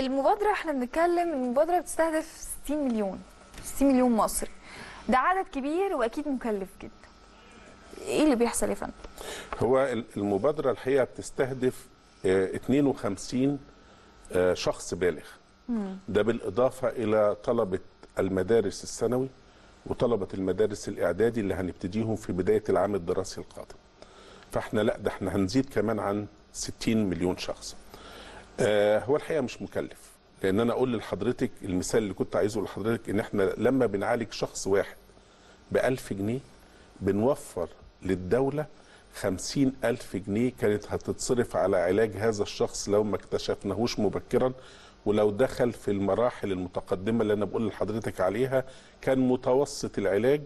المبادرة احنا بنتكلم المبادرة بتستهدف 60 مليون مصري. ده عدد كبير واكيد مكلف جدا. ايه اللي بيحصل يا فندم؟ هو المبادرة الحقيقة بتستهدف 52 شخص بالغ. ده بالاضافة الى طلبة المدارس الثانوي وطلبة المدارس الاعدادي اللي هنبتديهم في بداية العام الدراسي القادم. فاحنا لا ده احنا هنزيد كمان عن 60 مليون شخص. هو الحقيقه مش مكلف، لان انا اقول لحضرتك المثال اللي كنت عايزه لحضرتك ان احنا لما بنعالج شخص واحد ب1000 جنيه بنوفر للدوله 50,000 جنيه كانت هتتصرف على علاج هذا الشخص لو ما اكتشفناهوش مبكرا، ولو دخل في المراحل المتقدمه اللي انا بقول لحضرتك عليها كان متوسط العلاج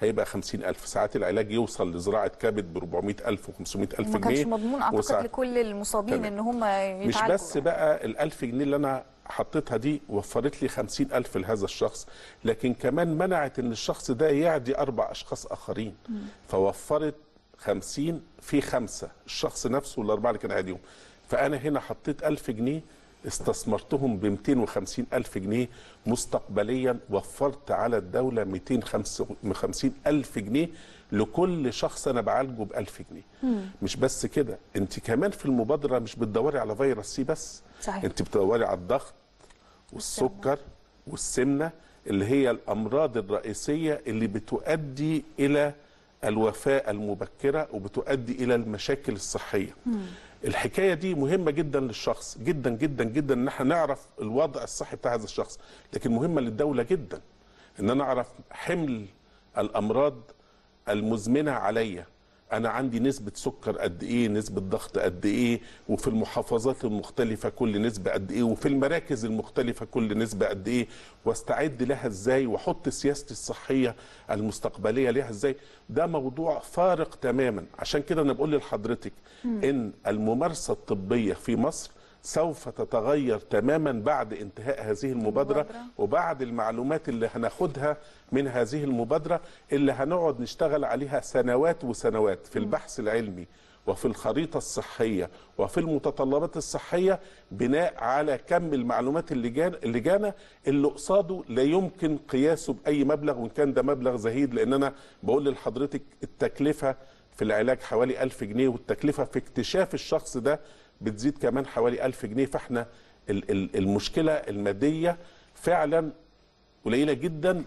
هيبقى 50,000، ساعات العلاج يوصل لزراعة كبد ب 400,000 و500,000 جنيه. ما كانش مضمون أعتقد لكل المصابين إن هم يتعالجوا. مش بس بقى ال1000 جنيه اللي أنا حطيتها دي وفرت لي 50,000 لهذا الشخص، لكن كمان منعت إن الشخص ده يعدي 4 أشخاص آخرين. فوفرت 50 في 5، الشخص نفسه وال4 اللي كان عاديهم. فأنا هنا حطيت 1000 جنيه استثمرتهم ب 250,000 جنيه مستقبليا، وفرت على الدولة 250,000 جنيه لكل شخص أنا بعالجه ب 1000 جنيه. مش بس كده، أنت كمان في المبادرة مش بتدوري على فيروس سي بس. صحيح. أنت بتدوري على الضغط والسكر والسمنة اللي هي الأمراض الرئيسية اللي بتؤدي إلى الوفاة المبكرة وبتؤدي إلى المشاكل الصحية. الحكاية دي مهمة جدا للشخص، جدا جدا جدا ان احنا نعرف الوضع الصحي بتاع هذا الشخص، لكن مهمة للدولة جدا ان انا اعرف حمل الامراض المزمنة عليا، انا عندي نسبة سكر قد ايه، نسبة ضغط قد ايه، وفي المحافظات المختلفة كل نسبة قد ايه، وفي المراكز المختلفة كل نسبة قد ايه، واستعد لها ازاي، واحط سياستي الصحية المستقبلية لها ازاي. ده موضوع فارق تماما. عشان كده انا بقول لحضرتك ان الممارسة الطبية في مصر سوف تتغير تماما بعد انتهاء هذه المبادرة وبعد المعلومات اللي هناخدها من هذه المبادرة اللي هنقعد نشتغل عليها سنوات وسنوات في البحث العلمي وفي الخريطة الصحية وفي المتطلبات الصحية بناء على كم المعلومات اللي جانا اللي قصاده لا يمكن قياسه بأي مبلغ، وإن كان ده مبلغ زهيد، لأن أنا بقول لحضرتك التكلفة في العلاج حوالي 1000 جنيه والتكلفة في اكتشاف الشخص ده بتزيد كمان حوالي 1000 جنيه. فاحنا المشكلة المادية فعلا قليلة جدا.